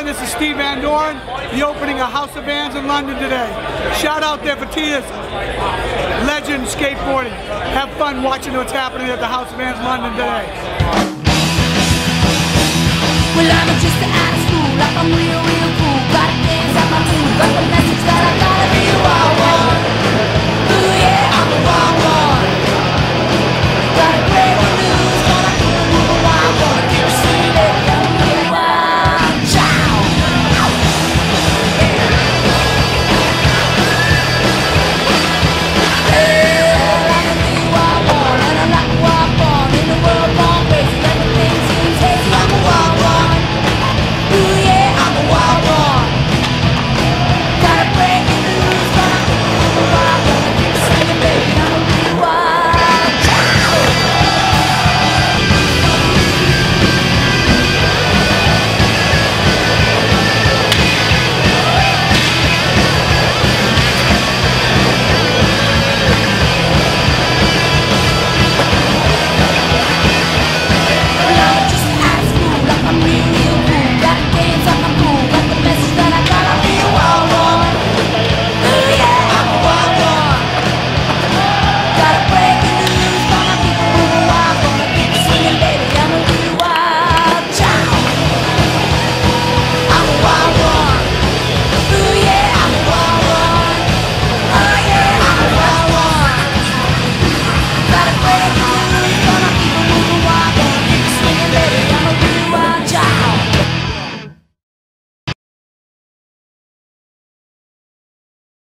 Doren. This is Steve Van Doren, the opening of House of Vans in London today. Shout out there for Titus Legend Skateboarding. Have fun watching what's happening at the House of Vans London today. Well, I'm just out of school, like I'm real cool. Got a dance, I'm a message that I gotta be.